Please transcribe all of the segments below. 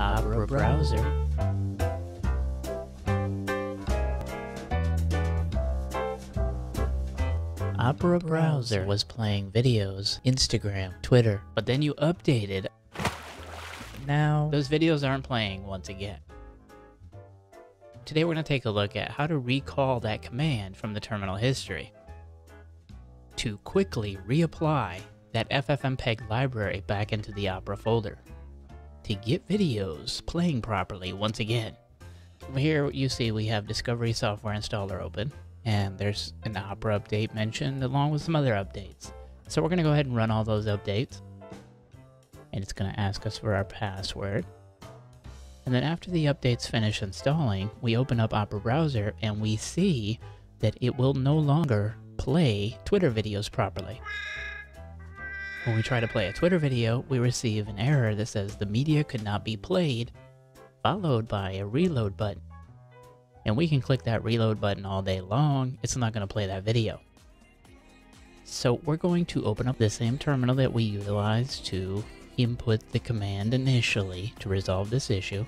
Opera browser. Opera browser was playing videos, Instagram, Twitter, but then you updated. Now those videos aren't playing once again. Today we're going to take a look at how to recall that command from the terminal history to quickly reapply that ffmpeg library back into the Opera folder to get videos playing properly once again. Here you see we have Discovery Software Installer open, and there's an Opera update mentioned along with some other updates. So we're going to go ahead and run all those updates, and it's going to ask us for our password. And then after the updates finish installing, we open up Opera browser and we see that it will no longer play Twitter videos properly. When we try to play a Twitter video, we receive an error that says the media could not be played, followed by a reload button. And we can click that reload button all day long. It's not going to play that video. So we're going to open up the same terminal that we utilized to input the command initially to resolve this issue.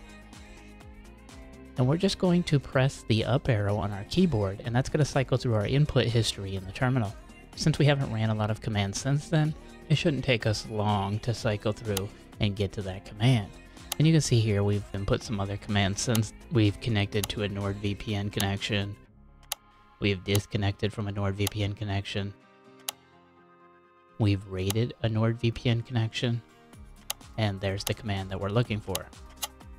And we're just going to press the up arrow on our keyboard, and that's going to cycle through our input history in the terminal. Since we haven't ran a lot of commands since then, it shouldn't take us long to cycle through and get to that command. And you can see here we've input some other commands since we've connected to a NordVPN connection. We've disconnected from a NordVPN connection. We've raided a NordVPN connection. And there's the command that we're looking for.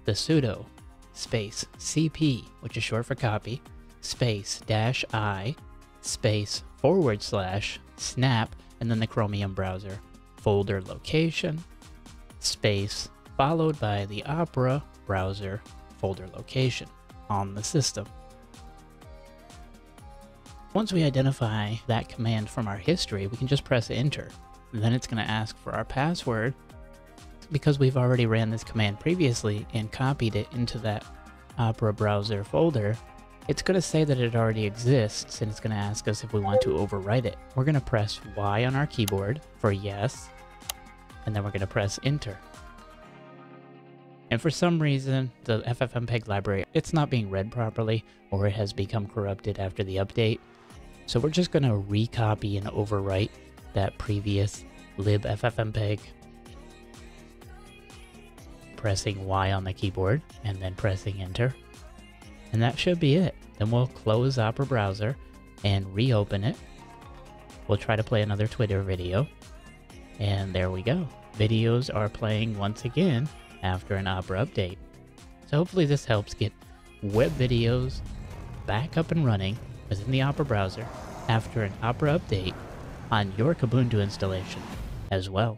The sudo space cp, which is short for copy, space dash I, space / snap, and then the Chromium browser folder location, space followed by the Opera browser folder location on the system. Once we identify that command from our history, we can just press enter. And then it's going to ask for our password. Because we've already ran this command previously and copied it into that Opera browser folder, it's going to say that it already exists, and it's going to ask us if we want to overwrite it. We're going to press Y on our keyboard for yes, and then we're going to press enter. And for some reason, the ffmpeg library, it's not being read properly, or it has become corrupted after the update. So we're just going to recopy and overwrite that previous libffmpeg, pressing Y on the keyboard and then pressing enter. And that should be it. Then we'll close Opera browser and reopen it. We'll try to play another Twitter video. And there we go. Videos are playing once again after an Opera update. So hopefully this helps get web videos back up and running within the Opera browser after an Opera update on your Kubuntu installation as well.